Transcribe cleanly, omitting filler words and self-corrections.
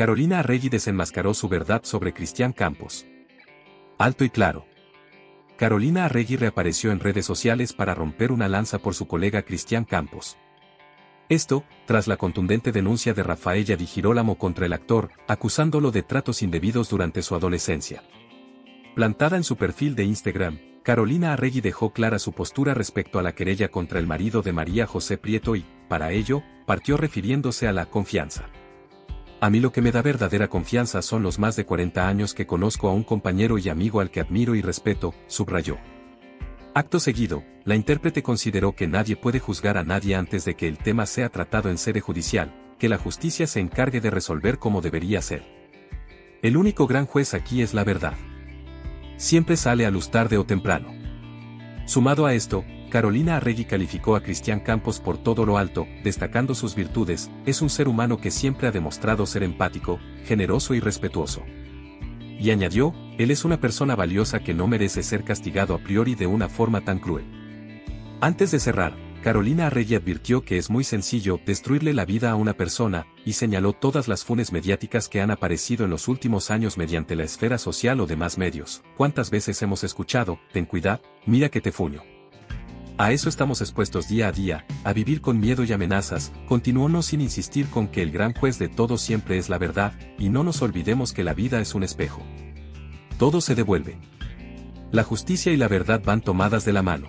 Carolina Arregui desenmascaró su verdad sobre Cristián Campos. Alto y claro. Carolina Arregui reapareció en redes sociales para romper una lanza por su colega Cristián Campos. Esto, tras la contundente denuncia de Raffaella Di Girolamo contra el actor, acusándolo de tratos indebidos durante su adolescencia. Plantada en su perfil de Instagram, Carolina Arregui dejó clara su postura respecto a la querella contra el marido de María José Prieto y, para ello, partió refiriéndose a la confianza. A mí lo que me da verdadera confianza son los más de 40 años que conozco a un compañero y amigo al que admiro y respeto, subrayó. Acto seguido, la intérprete consideró que nadie puede juzgar a nadie antes de que el tema sea tratado en sede judicial, que la justicia se encargue de resolver como debería ser. El único gran juez aquí es la verdad. Siempre sale a luz tarde o temprano. Sumado a esto, Carolina Arregui calificó a Cristián Campos por todo lo alto, destacando sus virtudes, es un ser humano que siempre ha demostrado ser empático, generoso y respetuoso. Y añadió, él es una persona valiosa que no merece ser castigado a priori de una forma tan cruel. Antes de cerrar, Carolina Arregui advirtió que es muy sencillo destruirle la vida a una persona, y señaló todas las funes mediáticas que han aparecido en los últimos años mediante la esfera social o demás medios. ¿Cuántas veces hemos escuchado, ten cuidado, mira que te fuño? A eso estamos expuestos día a día, a vivir con miedo y amenazas, continuó no sin insistir con que el gran juez de todo siempre es la verdad, y no nos olvidemos que la vida es un espejo. Todo se devuelve. La justicia y la verdad van tomadas de la mano.